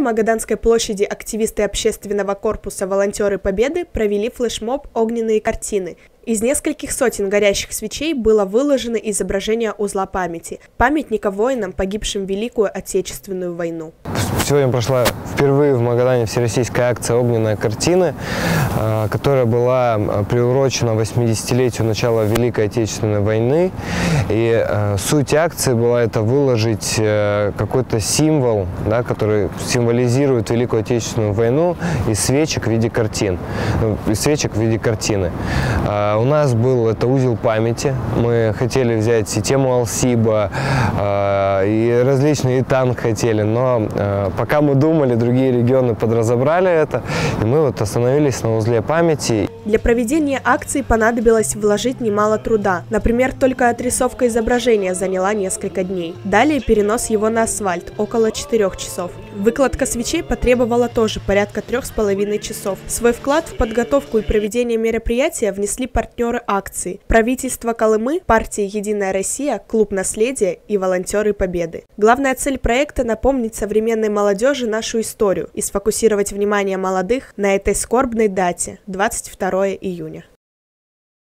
на Магаданской площади активисты общественного корпуса «Волонтеры Победы» провели флешмоб «Огненные картины». Из нескольких сотен горящих свечей было выложено изображение узла памяти, памятника воинам, погибшим в Великую Отечественную войну. Сегодня прошла впервые в Магадане всероссийская акция «Огненные картины», которая была приурочена 80-летию начала Великой Отечественной войны. И суть акции была это выложить какой-то символ, да, который символизирует Великую Отечественную войну, из свечек в виде картин, У нас был это узел памяти. Мы хотели взять и тему Алсиба, и различные, и танк хотели, но пока мы думали, другие регионы подразобрали это, и мы вот остановились на узле памяти. Для проведения акции понадобилось вложить немало труда. Например, только отрисовка изображения заняла несколько дней. Далее перенос его на асфальт, около 4 часов. Выкладка свечей потребовала тоже порядка 3,5 часов. Свой вклад в подготовку и проведение мероприятия внесли партнеры акции: правительство Колымы, партии «Единая Россия», клуб наследия и волонтеры Победы. Главная цель проекта – напомнить современной молодежи нашу историю и сфокусировать внимание молодых на этой скорбной дате – 22 июня.